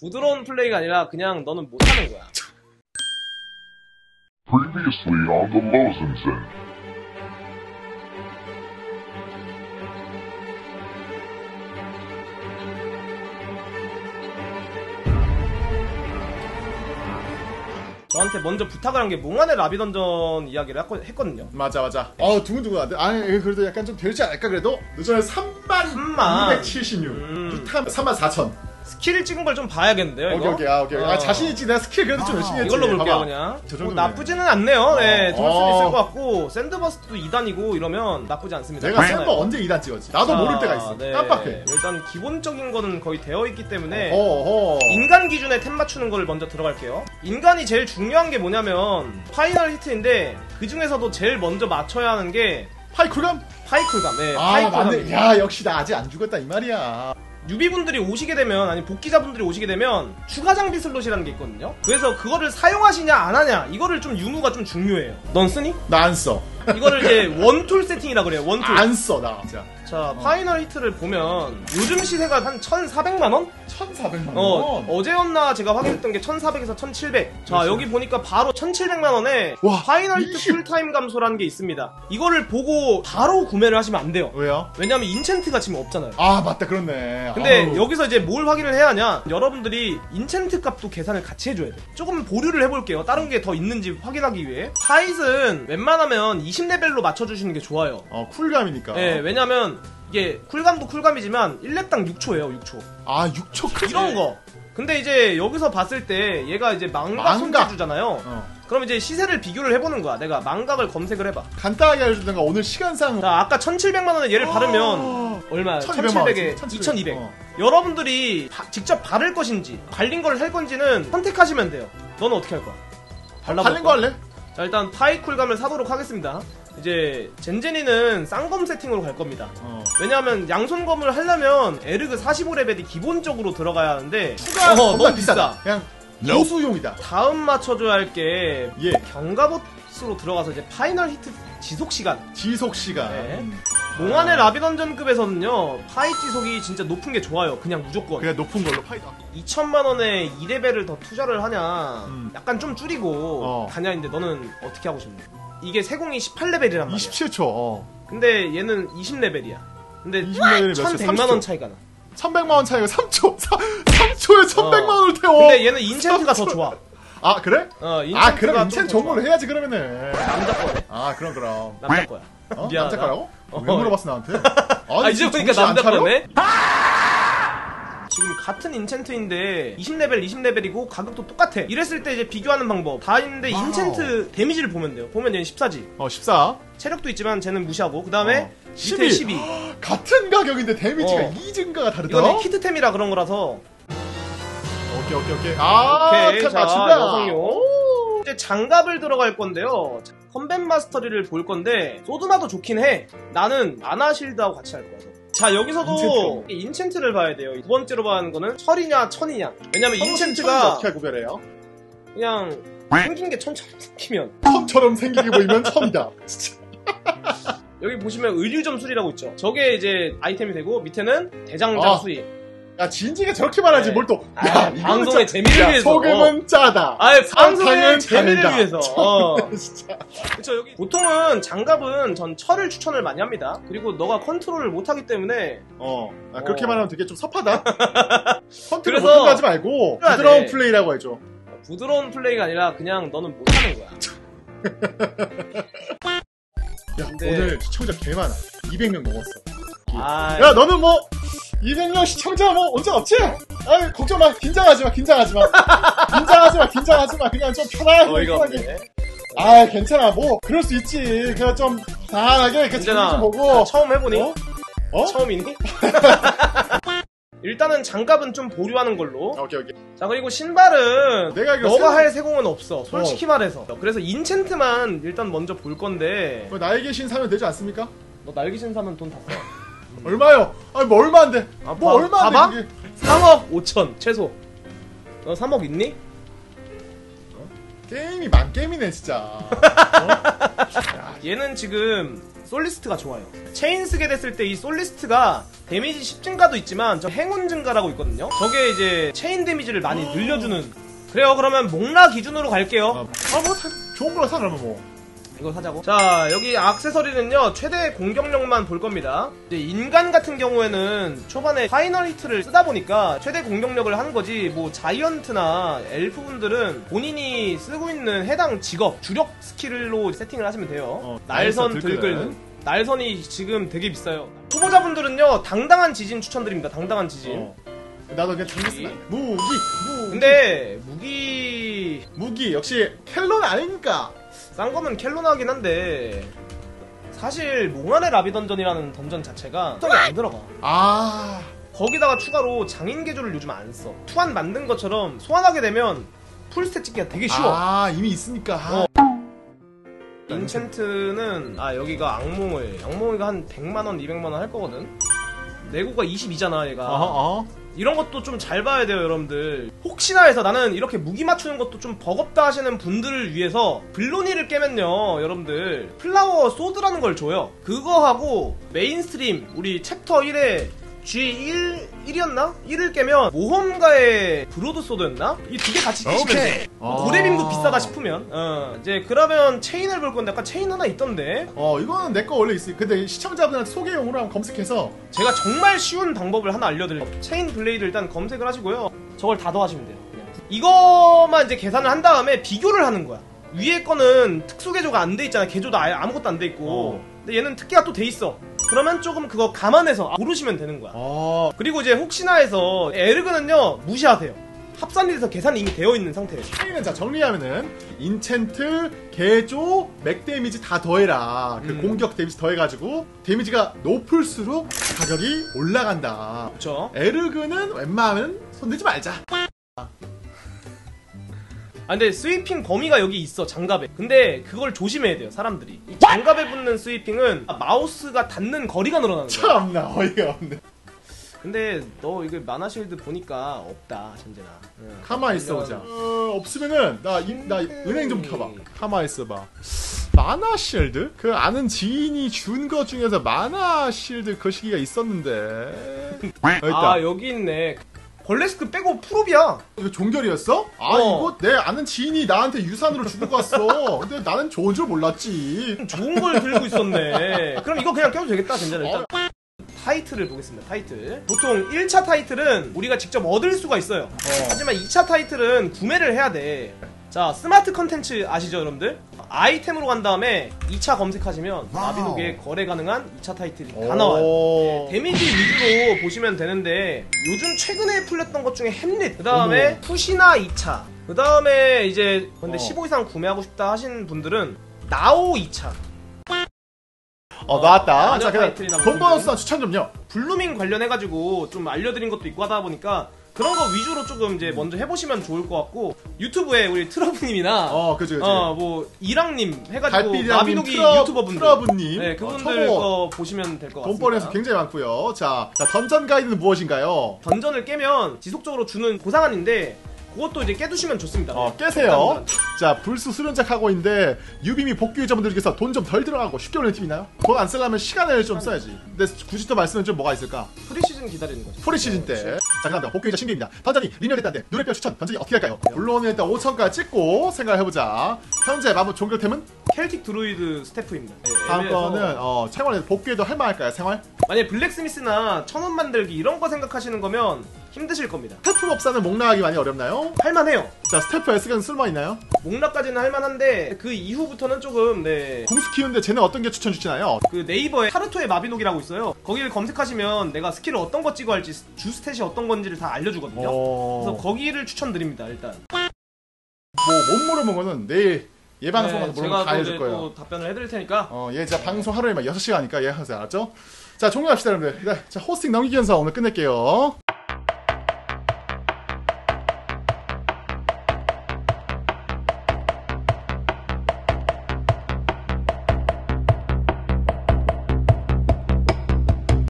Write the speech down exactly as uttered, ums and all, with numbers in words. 부드러운 플레이가 아니라 그냥 너는 못하는 거야. Previously on the Lozenzen. 저한테 먼저 부탁을 한 게 몽환의 라비던전 이야기를 했거든요. 맞아 맞아. 어 두근두근한데? 아니 그래도 약간 좀 되지 않을까 그래도? 너전에 삼만 이백칠십육 음. 삼만 사천 스킬을 찍은 걸 좀 봐야겠는데요 이거? 오케이 오케이 아, 오케이. 어. 아 자신있지 내가 스킬 그래도 좀 아, 열심히 했지. 이걸로 볼게요 그냥. 뭐 나쁘지는 않네요. 어. 네 좋을 수는 어. 있을 것 같고 샌드버스트도 이 단이고 이러면 나쁘지 않습니다. 내가 샌버 언제 이 단 찍었지? 나도 자, 모를 때가 있어. 네. 깜빡해. 일단 기본적인 거는 거의 되어있기 때문에 어, 어, 어. 인간 기준에 템 맞추는 거를 먼저 들어갈게요. 인간이 제일 중요한 게 뭐냐면 파이널 히트인데 그 중에서도 제일 먼저 맞춰야 하는 게 파이쿨감? 파이쿨감 네 아, 파이쿨감 맞네. 야 역시 나 아직 안 죽었다 이 말이야. 유비분들이 오시게 되면 아니 복귀자분들이 오시게 되면 추가 장비 슬롯이라는 게 있거든요. 그래서 그거를 사용하시냐 안 하냐 이거를 좀 유무가 좀 중요해요. 넌 쓰니? 나 안 써. 이거를 이제 원툴 세팅이라 그래요. 원툴 안 써 나. 진짜. 자 어. 파이널 히트를 보면 요즘 시세가 한 천사백만 원? 천사백만 원? 어, 어제였나 제가 확인했던 게 천사백에서 천칠백. 자 여기 보니까 바로 천칠백만 원에 와, 파이널 히트 이십... 풀타임 감소라는 게 있습니다. 이거를 보고 바로 구매를 하시면 안 돼요. 왜요? 왜냐면 인챈트가 지금 없잖아요. 아 맞다 그렇네. 근데 아우. 여기서 이제 뭘 확인을 해야 하냐 여러분들이 인챈트 값도 계산을 같이 해줘야 돼. 조금 보류를 해볼게요. 다른 게 더 있는지 확인하기 위해. 타잇은 웬만하면 이십 레벨로 맞춰주시는 게 좋아요. 어 쿨감이니까. 네 왜냐면 이게 쿨감도 쿨감이지만 일 렙당 육 초예요 육 초. 아 육 초 크지? 이런 거. 근데 이제 여기서 봤을 때 얘가 이제 망각 손재주잖아요. 어. 그럼 이제 시세를 비교를 해보는 거야. 내가 망각을 검색을 해봐. 간단하게 알려준다가 오늘 시간상 자, 아까 천칠백만 원에 얘를 어... 바르면 얼마야? 천칠백에 이천이백. 어. 여러분들이 바, 직접 바를 것인지 갈린 걸 할 건지는 선택하시면 돼요. 너는 어떻게 할 거야? 발라볼까? 갈린 거 할래? 자 일단 파이쿨감을 사도록 하겠습니다. 이제 젠제니는 쌍검 세팅으로 갈 겁니다. 어. 왜냐하면 양손검을 하려면 에르그 사십오 레벨이 기본적으로 들어가야 하는데 추가 어허, 너무 비싸. 그냥 노수용이다. 다음 맞춰줘야 할게 예. 경과보스로 들어가서 이제 파이널 히트 지속시간. 지속시간. 네. 몽환의 라비던전급에서는요 파이 지속이 진짜 높은 게 좋아요. 그냥 무조건 그냥 높은 걸로 파이 이천만 원에 이 레벨을 더 투자를 하냐 음. 약간 좀 줄이고 어. 가냐인데 너는 어떻게 하고 싶니? 이게 세공이 십팔 레벨이란 말이야. 이십칠 초 어. 근데 얘는 이십 레벨이야 근데 천백만 원 차이가 나. 천백만 원 차이가 삼 초 사, 삼 초에 천백만 원을 어. 태워. 근데 얘는 인챈트가 더 좋아. 아 그래? 어, 아 그럼 인챈트 좋은 걸로 해야지 그러면은. 남자 거네. 아 그럼 그럼 남자 거야. 어? 남자 거라고? 어. 왜 물어봤어 나한테? 아니, 아 이제 보니까 남자 거네? 지금 같은 인챈트인데 이십 레벨 이십 레벨이고 가격도 똑같아. 이랬을 때 이제 비교하는 방법 다 있는데 와우. 인챈트 데미지를 보면 돼요. 보면 얘는 십사지 어 십사 체력도 있지만 쟤는 무시하고 그 다음에 어. 십이 십이 같은 가격인데 데미지가 어. 이 증가가 다르다. 이거는 키트템이라 그런 거라서 오케이 오케이 오케이 아 오케이 자 여성용 이제 장갑을 들어갈 건데요. 컴뱃 마스터리를 볼 건데 소드마도 좋긴 해. 나는 아나실드하고 같이 할 거야. 자 여기서도 인챈트. 인챈트를 봐야 돼요. 두 번째로 봐는 거는 철이냐 천이냐. 왜냐면 인챈트가 어떻게 구별해요? 그냥 생긴 게 천처럼 생기면 천처럼 생기게 보이면 천이다. 여기 보시면 의류점 수리라고 있죠. 저게 이제 아이템이 되고 밑에는 대장장 아. 수리. 야 진지하게 저렇게 말하지 네. 뭘 또. 야 아, 방송의 짜... 재미를 야, 위해서. 소금은 어. 짜다. 아예 방송의 재미를 잔다. 위해서. 어. 진짜. 그쵸 여기 보통은 장갑은 전 철을 추천을 많이 합니다. 그리고 너가 컨트롤을 못하기 때문에. 어. 아, 그렇게 어. 말하면 되게 좀 섭하다. 컨트롤 못하는 거 하지 말고 그래, 부드러운 네. 플레이라고 해줘. 부드러운 플레이가 아니라 그냥 너는 못하는 거야. 야 근데... 오늘 시청자 개 많아. 이백 명 넘었어. 아, 야 너는 뭐. 이백 명 시청자 뭐 언제 없지? 아유 걱정 마. 긴장하지 마. 긴장하지 마. 긴장하지 마. 긴장하지 마. 그냥 좀 편하게. 편하게. 아 괜찮아. 뭐 그럴 수 있지. 그냥 좀 편하게 이렇게 좀 보고. 처음 해보니? 어? 어? 처음이니? 일단은 장갑은 좀 보류하는 걸로. 오케이 오케이. 자 그리고 신발은 내가 너가 세공... 할 세공은 없어. 솔직히 어. 말해서. 그래서 인챈트만 일단 먼저 볼 건데. 뭐 날개신 사면 되지 않습니까? 너 날개신 사면 돈 다 써. 얼마요? 아니 뭐 얼마 안 돼. 아, 뭐 얼마 안 돼. 삼억 오천 최소. 너 삼억 있니? 어? 게임이 만 게임이네 진짜. 어? 얘는 지금 솔리스트가 좋아요. 체인 쓰게 됐을 때 이 솔리스트가 데미지 십 증가도 있지만 저 행운 증가라고 있거든요. 저게 이제 체인 데미지를 많이 늘려주는. 그래요, 그러면 목라 기준으로 갈게요. 아 뭐 좋은 걸로 사. 그러면 뭐 이거 사자고. 자, 여기 액세서리는요 최대 공격력만 볼 겁니다. 이제 인간 같은 경우에는 초반에 파이널 히트를 쓰다 보니까 최대 공격력을 하는 거지, 뭐 자이언트나 엘프 분들은 본인이 쓰고 있는 해당 직업 주력 스킬로 세팅을 하시면 돼요. 어, 날선 들끓는. 날선이 지금 되게 비싸요. 후보자분들은요 당당한 지진 추천드립니다. 당당한 지진. 어. 나도 그냥 당했으나? 무기! 무기! 근데 무기... 무기 역시 켈론 아닙니까? 싼 거면 켈론 하긴 한데 사실 몽환의 라비던전이라는 던전 자체가 특성이 안 들어가. 아... 거기다가 추가로 장인 계조를 요즘 안 써. 투한 만든 것처럼 소환하게 되면 풀스탯 찍기가 되게 쉬워. 아 이미 있으니까. 아. 어. 인챈트는 아 여기가 악몽을 악몽이가 한 백만 원, 이백만 원 할 거거든? 내고가 이십이잖아 얘가. 아하, 아하. 이런 것도 좀 잘 봐야 돼요 여러분들. 혹시나 해서 나는 이렇게 무기 맞추는 것도 좀 버겁다 하시는 분들을 위해서 블로니를 깨면요 여러분들 플라워 소드라는 걸 줘요. 그거하고 메인스트림 우리 챕터 일에 지 일, 일이었나? 일을 깨면 모험가의 브로드 소드였나? 이 두 개 같이 끼시면 돼. 고래빔도 비싸다 싶으면. 어, 이제 그러면 체인을 볼 건데 아까 체인 하나 있던데. 어 이거는 내 거 원래 있어. 근데 시청자분한테 소개용으로 한번 검색해서 제가 정말 쉬운 방법을 하나 알려드릴게요. 체인 블레이드 일단 검색을 하시고요. 저걸 다 더하시면 돼요. 그냥. 이거만 이제 계산을 한 다음에 비교를 하는 거야. 위에 거는 특수 개조가 안 돼 있잖아. 개조도 아예 아무것도 안 돼 있고. 어. 근데 얘는 특기가 또 돼 있어. 그러면 조금 그거 감안해서 고르시면 되는 거야. 아 그리고 이제 혹시나 해서 에르그는요 무시하세요. 합산이 돼서 계산이 이미 되어 있는 상태예요. 차이는 자 정리하면은 인챈트, 개조, 맥 데미지 다 더해라. 그 음. 공격 데미지 더해가지고 데미지가 높을수록 가격이 올라간다. 그렇죠. 에르그는 웬만하면 손대지 말자. 아 근데 스위핑 범위가 여기 있어 장갑에. 근데 그걸 조심해야 돼요 사람들이. 이 장갑에 붙는 스위핑은 마우스가 닿는 거리가 늘어나는 거야. 참나 어이가 없네. 근데 너 이거 마나실드 보니까 없다 전제나. 응, 가만히 있어보자. 어, 없으면은 나, 이, 나 은행 좀 켜봐. 가만히 있어봐. 마나실드? 그 아는 지인이 준 거 중에서 마나실드 그 시기가 있었는데. 어, 아 여기 있네. 벌레스크 빼고 풀옵이야. 이거 종결이었어? 아 어. 이거 내 아는 지인이 나한테 유산으로 주고 갔어. 근데 나는 좋은 줄 몰랐지. 좋은 걸 들고 있었네. 그럼 이거 그냥 껴도 되겠다. 괜찮아 일단. 어. 타이틀을 보겠습니다. 타이틀. 보통 일 차 타이틀은 우리가 직접 얻을 수가 있어요. 어. 하지만 이 차 타이틀은 구매를 해야 돼. 자 스마트 컨텐츠 아시죠 여러분들? 아이템으로 간 다음에 이 차 검색하시면 마비노기에 거래 가능한 이 차 타이틀이 다 나와요. 네, 데미지 위주로 보시면 되는데 요즘 최근에 풀렸던 것 중에 햄릿, 그 다음에 푸시나 이 차, 그 다음에 이제 근데 어. 십오 이상 구매하고 싶다 하신 분들은 나오 이 차. 어, 어 나왔다. 자 그냥 돈 버너스나 추천 좀요. 블루밍 관련해가지고 좀 알려드린 것도 있고 하다 보니까 그런 거 위주로 조금 이제 먼저 해보시면 좋을 것 같고, 유튜브에 우리 트러브님이나 어 그죠 그죠 어 뭐 이랑님 해가지고 나비노기 트러, 유튜버분들 트러브님 네 그분들 어, 거 보시면 될 것 같습니다. 돈벌이에서 굉장히 많고요. 자, 자 던전 가이드는 무엇인가요? 던전을 깨면 지속적으로 주는 보상안인데 그것도 이제 깨두시면 좋습니다. 어 깨세요. 자 불수 수련작 하고 있는데 유비미 복귀 유저분들 중에서 돈 좀 덜 들어가고 쉽게 올리는 팀 있나요? 돈 안 쓰려면 시간을 좀 써야지. 근데 굳이 또 말씀은 좀 뭐가 있을까? 프리시즌 기다리는 거죠. 프리시즌 때. 네. 자 그다음에 복귀 유저 신규입니다. 던전이 리뉴얼됐다는데 누레뼈 추천. 던전이 어떻게 할까요? 물론 일단 오천까지 찍고 생각을 해보자. 현재 마법 종결템은? 켈틱 드루이드 스태프입니다. 네, 다음 거는 어 생활에 복귀에도 할만할까요? 생활? 만약에 블랙스미스나 천원 만들기 이런 거 생각하시는 거면 힘드실 겁니다. 스태프 법사는 목락하기 많이 어렵나요? 할만해요. 자 스태프 에스겐 쓸만 있나요? 목락까지는 할만한데 그 이후부터는 조금 네 궁수 키우는데 쟤는 어떤 게 추천 주시나요? 그 네이버에 타르토의 마비노기라고 있어요. 거기를 검색하시면 내가 스킬을 어떤 거 찍어 할지 주 스탯이 어떤 건지를 다 알려주거든요. 어... 그래서 거기를 추천드립니다. 일단 뭐 못 물어본 거는 내일 얘 방송 가서 물어보면 다 해줄 거예요. 또 답변을 해드릴 테니까. 어, 얘 진짜 방송 하루에 막 여섯 시간 하니까 얘 하세요. 알았죠? 자 종료합시다 여러분들. 자 호스팅 넘기면서 오늘 끝낼게요.